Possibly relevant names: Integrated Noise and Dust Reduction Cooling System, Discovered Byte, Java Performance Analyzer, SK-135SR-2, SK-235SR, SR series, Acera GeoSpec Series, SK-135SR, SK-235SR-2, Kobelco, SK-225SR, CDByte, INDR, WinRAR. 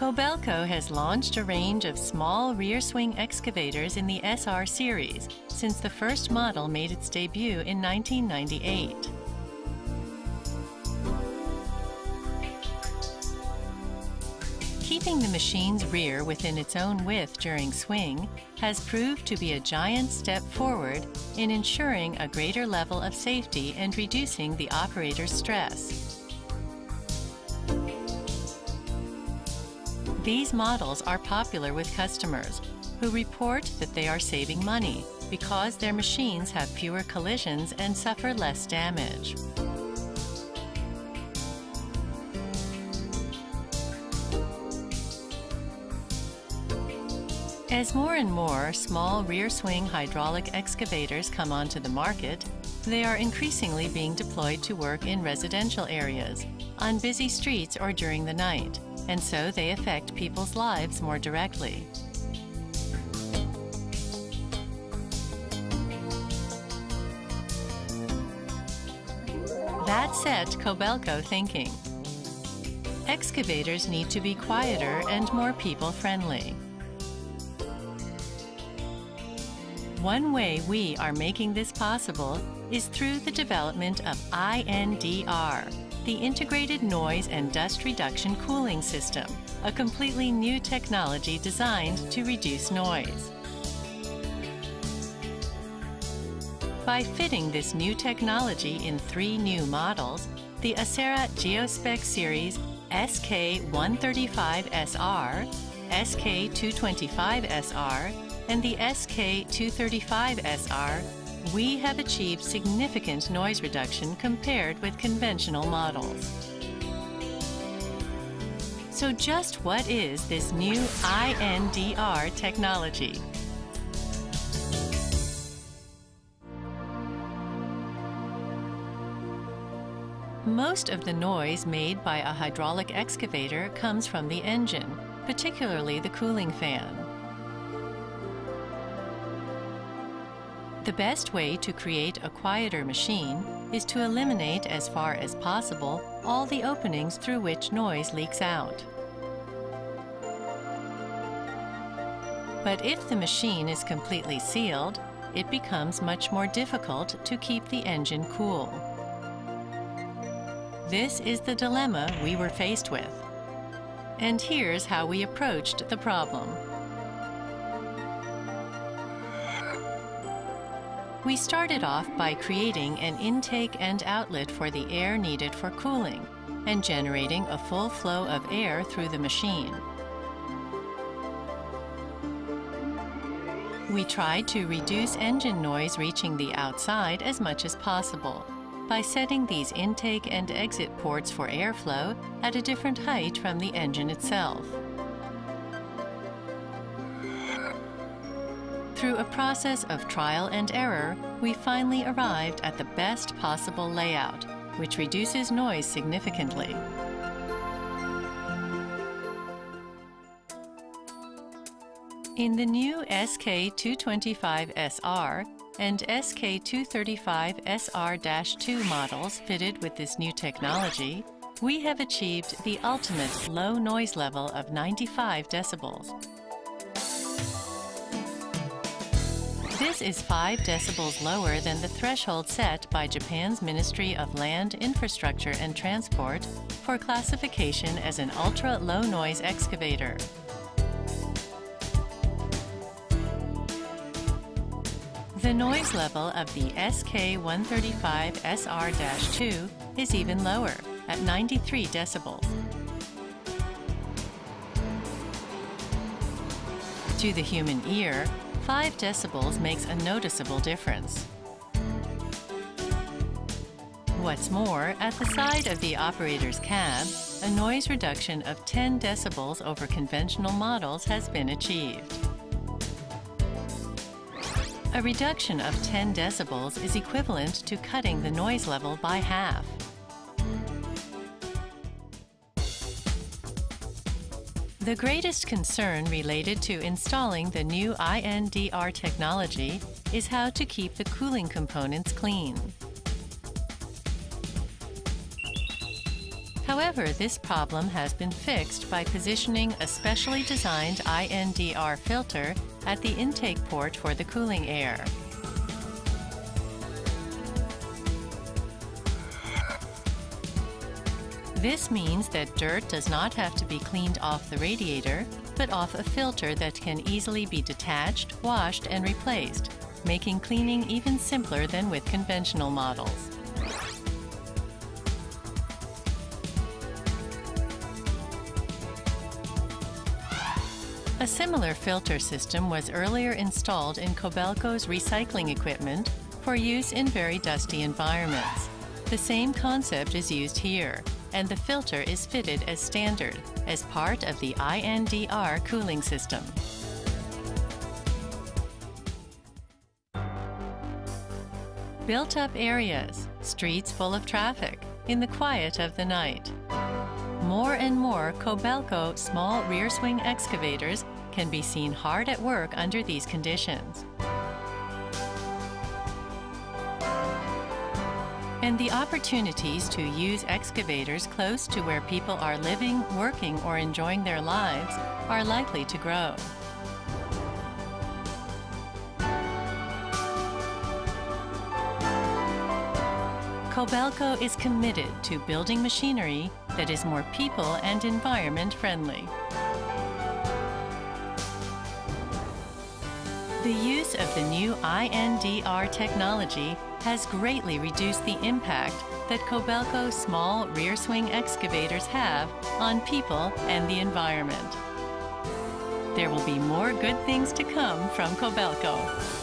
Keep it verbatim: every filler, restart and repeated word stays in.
Kobelco has launched a range of small rear swing excavators in the S R series since the first model made its debut in nineteen ninety-eight. Keeping the machine's rear within its own width during swing has proved to be a giant step forward in ensuring a greater level of safety and reducing the operator's stress. These models are popular with customers who report that they are saving money because their machines have fewer collisions and suffer less damage. As more and more small rear-swing hydraulic excavators come onto the market, they are increasingly being deployed to work in residential areas, on busy streets or during the night, and so they affect people's lives more directly. That set Kobelco thinking. Excavators need to be quieter and more people-friendly. One way we are making this possible is through the development of I N D R, the Integrated Noise and Dust Reduction Cooling System, a completely new technology designed to reduce noise. By fitting this new technology in three new models, the Acera GeoSpec Series S K one thirty-five S R, S K two twenty-five S R, and the S K two thirty-five S R, we have achieved significant noise reduction compared with conventional models. So just what is this new I N D R technology? Most of the noise made by a hydraulic excavator comes from the engine, particularly the cooling fan. The best way to create a quieter machine is to eliminate as far as possible all the openings through which noise leaks out. But if the machine is completely sealed, it becomes much more difficult to keep the engine cool. This is the dilemma we were faced with. And here's how we approached the problem. We started off by creating an intake and outlet for the air needed for cooling and generating a full flow of air through the machine. We tried to reduce engine noise reaching the outside as much as possible by setting these intake and exit ports for airflow at a different height from the engine itself. Through a process of trial and error, we finally arrived at the best possible layout, which reduces noise significantly. In the new S K two twenty-five S R and S K two thirty-five S R two models fitted with this new technology, we have achieved the ultimate low noise level of ninety-five decibels. This is five decibels lower than the threshold set by Japan's Ministry of Land, Infrastructure and Transport for classification as an ultra-low noise excavator. The noise level of the S K one thirty-five S R two is even lower, at ninety-three decibels. To the human ear, five decibels makes a noticeable difference. What's more, at the side of the operator's cab, a noise reduction of ten decibels over conventional models has been achieved. A reduction of ten decibels is equivalent to cutting the noise level by half. The greatest concern related to installing the new I N D R technology is how to keep the cooling components clean. However, this problem has been fixed by positioning a specially designed I N D R filter at the intake port for the cooling air. This means that dirt does not have to be cleaned off the radiator, but off a filter that can easily be detached, washed, and replaced, making cleaning even simpler than with conventional models. A similar filter system was earlier installed in Kobelco's recycling equipment for use in very dusty environments. The same concept is used here, and the filter is fitted as standard as part of the I N D R cooling system. Built-up areas, streets full of traffic, in the quiet of the night. More and more Kobelco small rear-swing excavators can be seen hard at work under these conditions. And the opportunities to use excavators close to where people are living, working, or enjoying their lives are likely to grow. Kobelco is committed to building machinery that is more people and environment friendly. The use of the new I N D R technology has greatly reduced the impact that Kobelco small rear-swing excavators have on people and the environment. There will be more good things to come from Kobelco.